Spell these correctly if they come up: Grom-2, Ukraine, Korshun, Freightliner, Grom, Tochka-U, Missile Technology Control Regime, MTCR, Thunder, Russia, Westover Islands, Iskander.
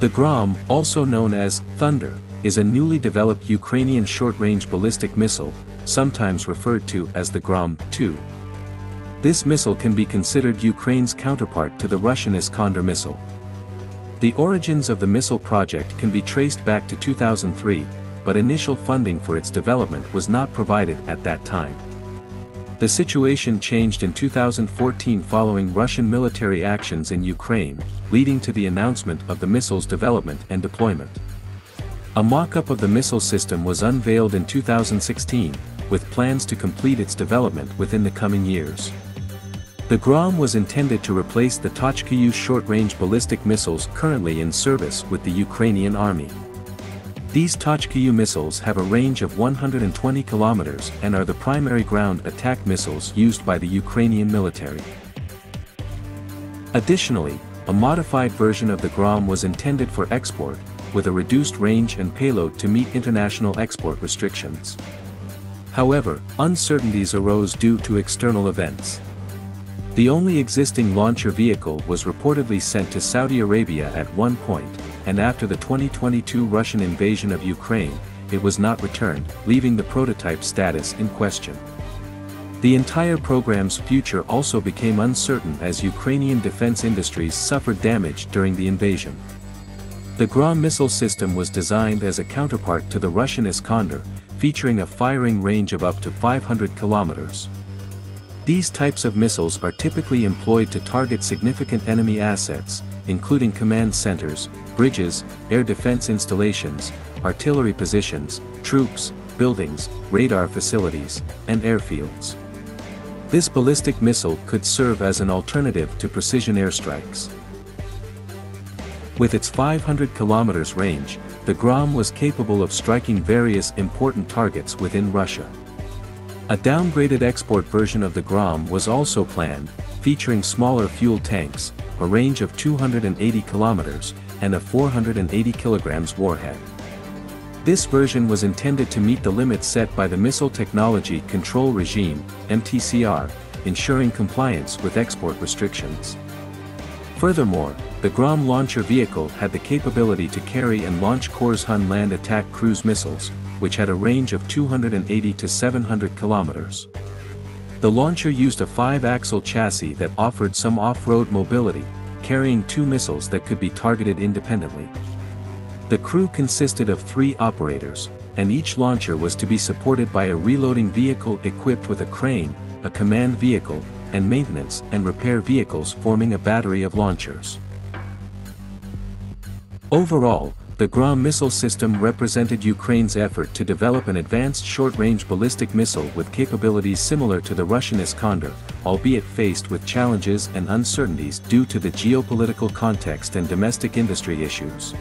The Grom, also known as Thunder, is a newly developed Ukrainian short-range ballistic missile, sometimes referred to as the Grom-2. This missile can be considered Ukraine's counterpart to the Russian Iskander missile. The origins of the missile project can be traced back to 2003, but initial funding for its development was not provided at that time. The situation changed in 2014 following Russian military actions in Ukraine, leading to the announcement of the missile's development and deployment. A mock-up of the missile system was unveiled in 2016, with plans to complete its development within the coming years. The Grom was intended to replace the Tochka-U short-range ballistic missiles currently in service with the Ukrainian army. These Tochka-U missiles have a range of 120 kilometers and are the primary ground attack missiles used by the Ukrainian military. Additionally, a modified version of the Grom was intended for export, with a reduced range and payload to meet international export restrictions. However, uncertainties arose due to external events. The only existing launcher vehicle was reportedly sent to Saudi Arabia at one point, and after the 2022 Russian invasion of Ukraine, it was not returned, leaving the prototype status in question. The entire program's future also became uncertain as Ukrainian defense industries suffered damage during the invasion. The Grom missile system was designed as a counterpart to the Russian Iskander, featuring a firing range of up to 500 kilometers. These types of missiles are typically employed to target significant enemy assets, including command centers, bridges, air defense installations, artillery positions, troops, buildings, radar facilities, and airfields. This ballistic missile could serve as an alternative to precision airstrikes. With its 500 kilometers range, the Grom was capable of striking various important targets within Russia. A downgraded export version of the Grom was also planned, featuring smaller fuel tanks, a range of 280 kilometers, and a 480 kilograms warhead. This version was intended to meet the limits set by the Missile Technology Control Regime, MTCR, ensuring compliance with export restrictions. Furthermore, the Grom launcher vehicle had the capability to carry and launch Korshun land attack cruise missiles, which had a range of 280 to 700 kilometers. The launcher used a 5-axle chassis that offered some off-road mobility, carrying 2 missiles that could be targeted independently. The crew consisted of 3 operators, and each launcher was to be supported by a reloading vehicle equipped with a crane, a command vehicle, and maintenance and repair vehicles forming a battery of launchers. Overall, the Grom missile system represented Ukraine's effort to develop an advanced short-range ballistic missile with capabilities similar to the Russian Iskander, albeit faced with challenges and uncertainties due to the geopolitical context and domestic industry issues.